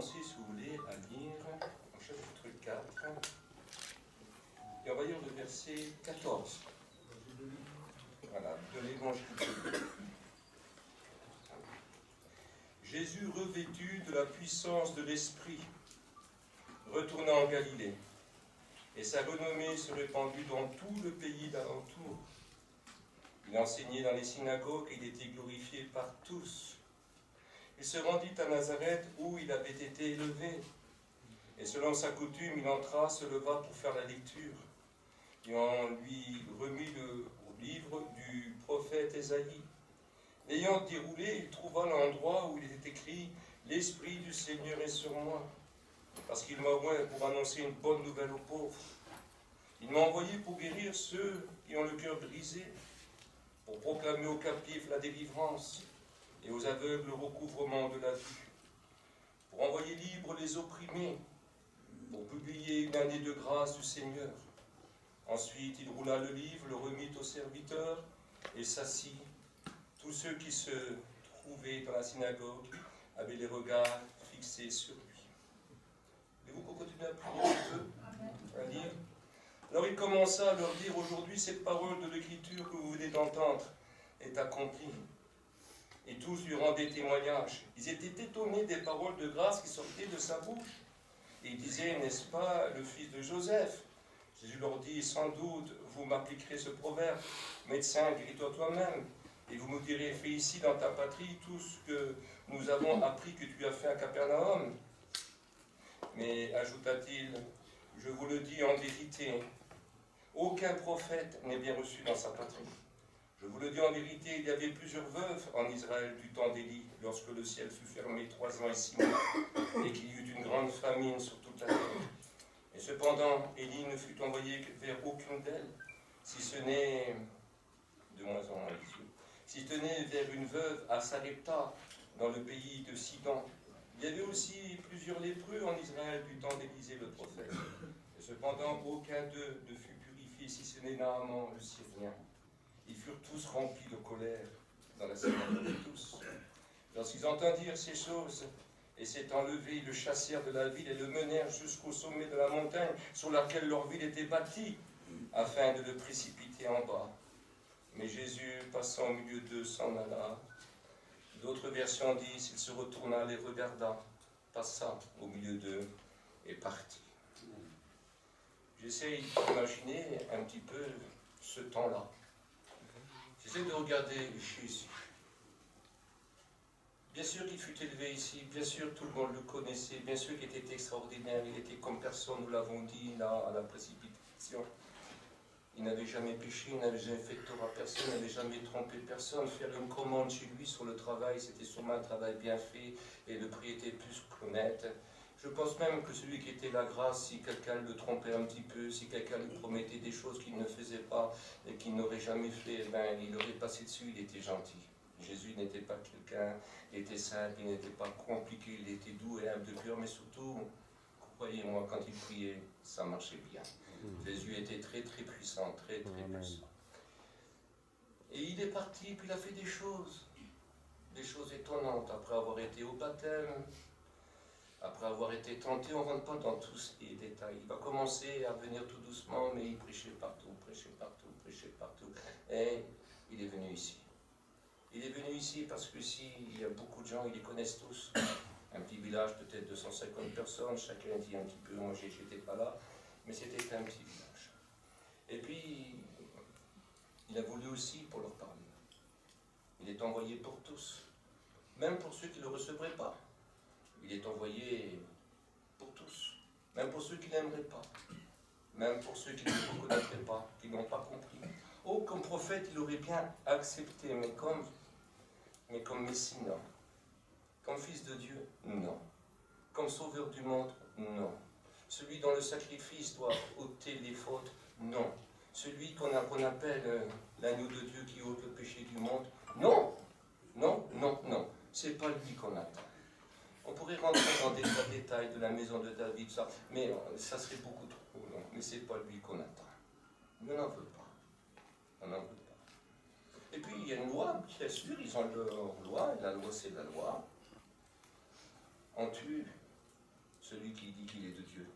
commencer, si vous voulez, à lire au chapitre 4, et on va lire le verset 14, voilà, de l'Évangile. Jésus, revêtu de la puissance de l'Esprit, retourna en Galilée, et sa renommée se répandit dans tout le pays d'alentour. Il enseignait dans les synagogues et il était glorifié par tous. Il se rendit à Nazareth où il avait été élevé. Et selon sa coutume, il entra, se leva pour faire la lecture. Et on lui remit le livre du prophète Esaïe. L'ayant déroulé, il trouva l'endroit où il était écrit « L'Esprit du Seigneur est sur moi, parce qu'il m'a envoyé pour annoncer une bonne nouvelle aux pauvres. Il m'a envoyé pour guérir ceux qui ont le cœur brisé, pour proclamer aux captifs la délivrance. » et aux aveugles le recouvrement de la vue, pour envoyer libres les opprimés, pour publier une année de grâce du Seigneur. Ensuite, il roula le livre, le remit aux serviteurs et s'assit. Tous ceux qui se trouvaient dans la synagogue avaient les regards fixés sur lui. Voulez-vous qu'on continue à prier un peu, à lire ? Alors il commença à leur dire, aujourd'hui, cette parole de l'Écriture que vous venez d'entendre est accomplie. Et tous lui rendaient témoignage. Ils étaient étonnés des paroles de grâce qui sortaient de sa bouche. Et ils disaient, n'est-ce pas, le fils de Joseph? Jésus leur dit, sans doute, vous m'appliquerez ce proverbe, médecin, guéris-toi toi-même. Et vous me direz, fais ici dans ta patrie tout ce que nous avons appris que tu as fait à Capernaum. Mais, ajouta-t-il, je vous le dis en vérité, aucun prophète n'est bien reçu dans sa patrie. Je vous le dis en vérité, il y avait plusieurs veuves en Israël du temps d'Élie, lorsque le ciel fut fermé 3 ans et 6 mois, et qu'il y eut une grande famine sur toute la terre. Et cependant, Élie ne fut envoyé vers aucune d'elles, si ce n'est, de moins en moins les yeux, si ce n'est vers une veuve à Sarepta, dans le pays de Sidon. Il y avait aussi plusieurs lépreux en Israël du temps d'Élisée le prophète. Et cependant, aucun d'eux ne fut purifié, si ce n'est Naaman le Syrien. Ils furent tous remplis de colère dans la synagogue de tous. Lorsqu'ils entendirent ces choses, et s'étant levés, ils le chassèrent de la ville et le menèrent jusqu'au sommet de la montagne sur laquelle leur ville était bâtie, afin de le précipiter en bas. Mais Jésus, passant au milieu d'eux, s'en alla. D'autres versions disent, il se retourna, les regarda, passa au milieu d'eux et partit. J'essaye d'imaginer un petit peu ce temps-là. J'essaie de regarder Jésus. Bien sûr qu'il fut élevé ici, bien sûr tout le monde le connaissait, bien sûr qu'il était extraordinaire, il était comme personne, nous l'avons dit, là, à la précipitation. Il n'avait jamais péché, il n'avait jamais fait tort à personne, il n'avait jamais trompé personne. Faire une commande chez lui sur le travail, c'était sûrement un travail bien fait, et le prix était plus qu'honnête. Je pense même que celui qui était la grâce, si quelqu'un le trompait un petit peu, si quelqu'un lui promettait des choses qu'il ne faisait pas et qu'il n'aurait jamais fait, ben, il aurait passé dessus, il était gentil. Jésus n'était pas quelqu'un, il était simple, il n'était pas compliqué, il était doux et humble de cœur, mais surtout, croyez-moi, quand il priait, ça marchait bien. Jésus était très très puissant, très très puissant. Et il est parti, puis il a fait des choses étonnantes, après avoir été au baptême. Après avoir été tenté, on ne rentre pas dans tous les détails. Il va commencer à venir tout doucement, mais il prêchait partout, prêchait partout, prêchait partout. Et il est venu ici. Il est venu ici parce qu'ici, il y a beaucoup de gens, ils les connaissent tous. Un petit village, peut-être 250 personnes, chacun dit un petit peu, moi j'étais pas là, mais c'était un petit village. Et puis, il a voulu aussi pour leur parler. Il est envoyé pour tous, même pour ceux qui ne le recevraient pas. Il est envoyé pour tous, même pour ceux qui n'aimeraient pas, même pour ceux qui ne le reconnaîtraient pas, qui n'ont pas compris. Oh, comme prophète, il aurait bien accepté, mais comme Messie, non. Comme fils de Dieu, non. Comme sauveur du monde, non. Celui dont le sacrifice doit ôter les fautes, non. Celui qu'on appelle l'agneau de Dieu qui ôte le péché du monde, non. Non, non, non. C'est pas lui qu'on attend. On pourrait rentrer dans des détails de la maison de David, ça, mais ça serait beaucoup trop long. Mais c'est pas lui qu'on attend. On n'en veut pas. On n'en veut pas. Et puis il y a une loi, bien sûr, ils ont leur loi, et la loi c'est la loi. On tue, celui qui dit qu'il est de Dieu,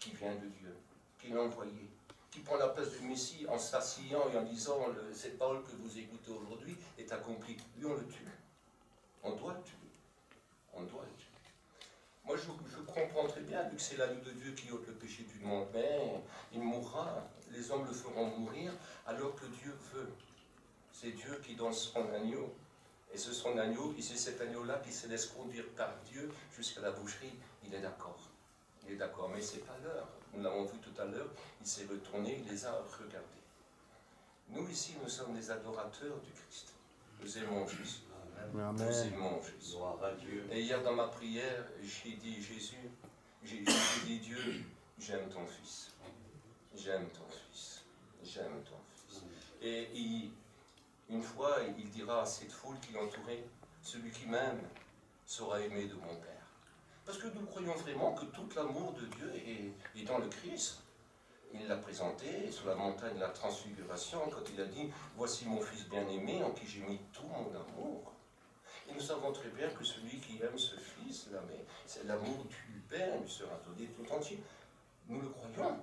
qui vient de Dieu, qui l'a envoyé, qui prend la place du Messie en s'assillant et en disant « Cette parole que vous écoutez aujourd'hui est accomplie. » Lui, on le tue. On doit le tuer. On doit le tuer. Moi, je comprends très bien, vu que c'est l'agneau de Dieu qui ôte le péché du monde, mais il mourra, les hommes le feront mourir, alors que Dieu veut. C'est Dieu qui donne son agneau. Et c'est son agneau, et c'est cet agneau-là qui se laisse conduire par Dieu jusqu'à la boucherie. Il est d'accord. Il est d'accord, mais ce n'est pas l'heure. Nous l'avons vu tout à l'heure, il s'est retourné, il les a regardés. Nous, ici, nous sommes des adorateurs du Christ. Nous aimons Jésus. Amen. Nous aimons Jésus. Gloire à Dieu. Et hier, dans ma prière, j'ai dit Jésus, j'ai dit Dieu, j'aime ton Fils. J'aime ton Fils. J'aime ton Fils. Et une fois, il dira à cette foule qui l'entourait, celui qui m'aime sera aimé de mon Père. Parce que nous croyons vraiment que tout l'amour de Dieu est dans le Christ. Il l'a présenté sur la montagne de la Transfiguration quand il a dit « Voici mon Fils bien-aimé en qui j'ai mis tout mon amour ». Et nous savons très bien que celui qui aime ce Fils-là, c'est l'amour du Père, lui sera donné tout entier. Nous le croyons.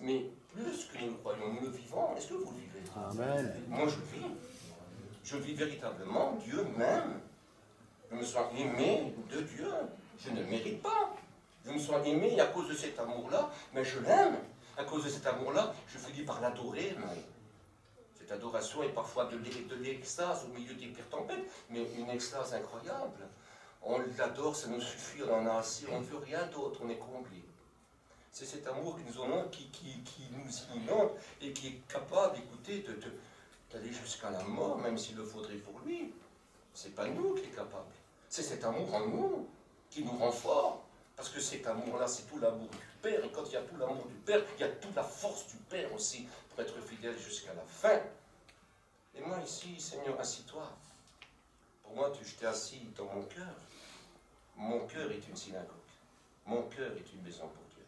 Mais plus que nous le croyons, nous le vivons. Est-ce que vous le vivez? Amen. Moi, je vis. Je vis véritablement Dieu même. Je me sens aimé de Dieu. Je ne mérite pas. Je me sens aimé à cause de cet amour-là, mais je l'aime. À cause de cet amour-là, je finis par l'adorer. Cette adoration est parfois de l'extase au milieu des pires tempêtes, mais une extase incroyable. On l'adore, ça nous suffit, on en a assez, on ne veut rien d'autre, on est comblé. C'est cet amour qui nous honore, qui nous inonde et qui est capable, écoutez, d'aller jusqu'à la mort, même s'il le faudrait pour lui. C'est pas nous qui est capable. C'est cet amour en nous qui nous rend forts. Parce que cet amour-là, c'est tout l'amour du Père. Et quand il y a tout l'amour du Père, il y a toute la force du Père aussi pour être fidèle jusqu'à la fin. Et moi ici, Seigneur, assis-toi. Pour moi, je t'ai assis dans mon cœur. Mon cœur est une synagogue. Mon cœur est une maison pour Dieu.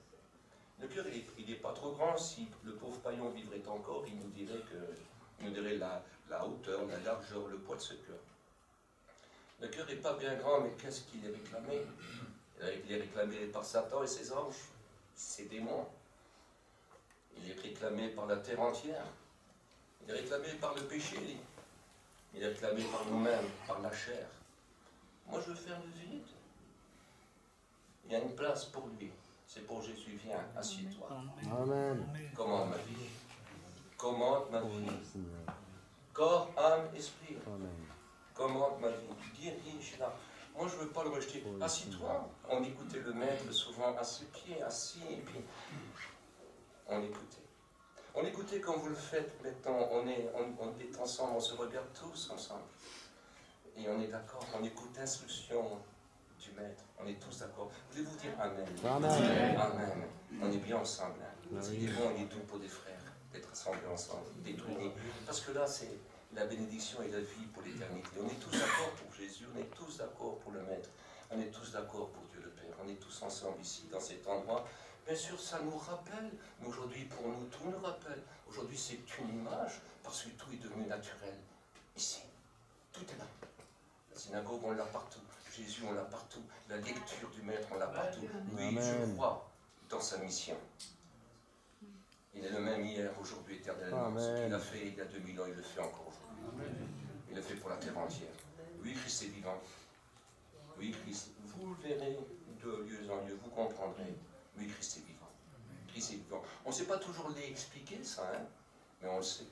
Le cœur, il n'est pas trop grand. Si le pauvre paillon vivrait encore, il nous dirait, la hauteur, la largeur, le poids de ce cœur. Le cœur n'est pas bien grand, mais qu'est-ce qu'il est réclamé ? Il est réclamé par Satan et ses anges, ses démons. Il est réclamé par la terre entière. Il est réclamé par le péché. Il est réclamé par nous-mêmes, par la chair. Moi, je veux faire le vide. Il y a une place pour lui. C'est pour Jésus. Viens, assieds-toi. Amen. Commande ma vie. Commande ma vie. Corps, âme, esprit. Commande ma vie. Dirige-la. Moi, je ne veux pas le rejeter. Assis-toi. On écoutait le maître souvent à ses pieds, assis, et puis on écoutait. On écoutait comme vous le faites maintenant. On est ensemble, on se regarde tous ensemble. Et on est d'accord, on écoute l'instruction du maître. On est tous d'accord. Voulez-vous dire Amen? Amen. Amen. On est bien ensemble. Il est bon, il est doux pour des frères d'être assemblés ensemble, d'être unis. Parce que là, c'est la bénédiction et la vie pour l'éternité. On est tous d'accord pour Jésus, on est tous d'accord pour le Maître, on est tous d'accord pour Dieu le Père, on est tous ensemble ici, dans cet endroit. Bien sûr, ça nous rappelle, mais aujourd'hui, pour nous, tout nous rappelle. Aujourd'hui, c'est une image, parce que tout est devenu naturel. Ici, tout est là. La synagogue, on l'a partout. Jésus, on l'a partout. La lecture du Maître, on l'a partout. Oui, je crois dans sa mission. Il est le même hier, aujourd'hui, éternellement. Amen. Ce qu'il a fait il y a 2000 ans, il le fait encore aujourd'hui. Il le fait pour la terre entière. Oui, Christ est vivant. Oui, Christ, vous le verrez de lieu en lieu, vous comprendrez. Oui, Christ est vivant. Christ est vivant. On ne sait pas toujours l'expliquer, ça, hein, mais on le sait.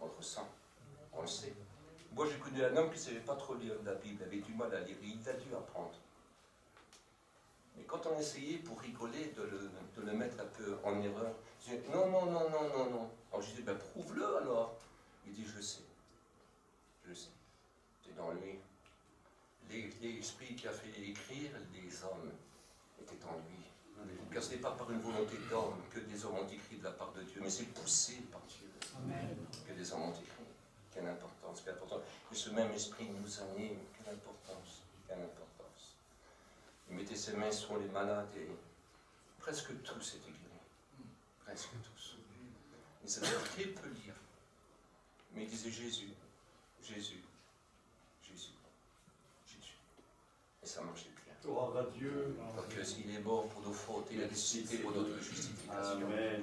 On le ressent. On le sait. Moi, j'ai connu un homme qui ne savait pas trop lire la Bible, avait du mal à lire, il a dû apprendre. Et quand on essayait pour rigoler de le mettre un peu en erreur, je disais non. Alors je disais, ben prouve-le alors. Il dit, je sais. C'est dans lui. L'esprit qui a fait écrire les hommes était en lui. Car ce n'est pas par une volonté d'homme que des hommes ont écrit de la part de Dieu, mais c'est poussé par Dieu. Amen. Que des hommes ont écrit. Quelle importance, quelle importance. Que ce même esprit nous anime, quelle importance, quelle importance. Il mettait ses mains sur les malades et presque tous étaient guéris. Presque tous. Ils savaient très peu lire. Mais ils disaient Jésus. Et ça marchait bien. à Dieu. Parce que s'il est mort pour nos fautes, il a ressuscité pour notre justification. Amen.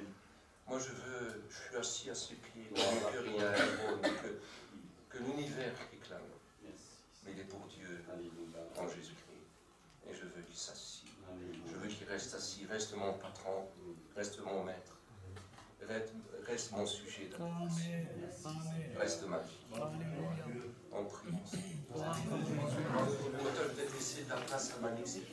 Moi je suis assis à ses pieds, dans mon cœur il y a un trône que l'univers réclame. Mais il est pour Dieu, en Jésus-Christ. Et je veux qu'il s'assied. Je veux qu'il reste assis, reste mon patron, reste mon maître, reste mon sujet de grâce, reste ma vie. On prie. Auteur, je vais laisser ta place à ma musique.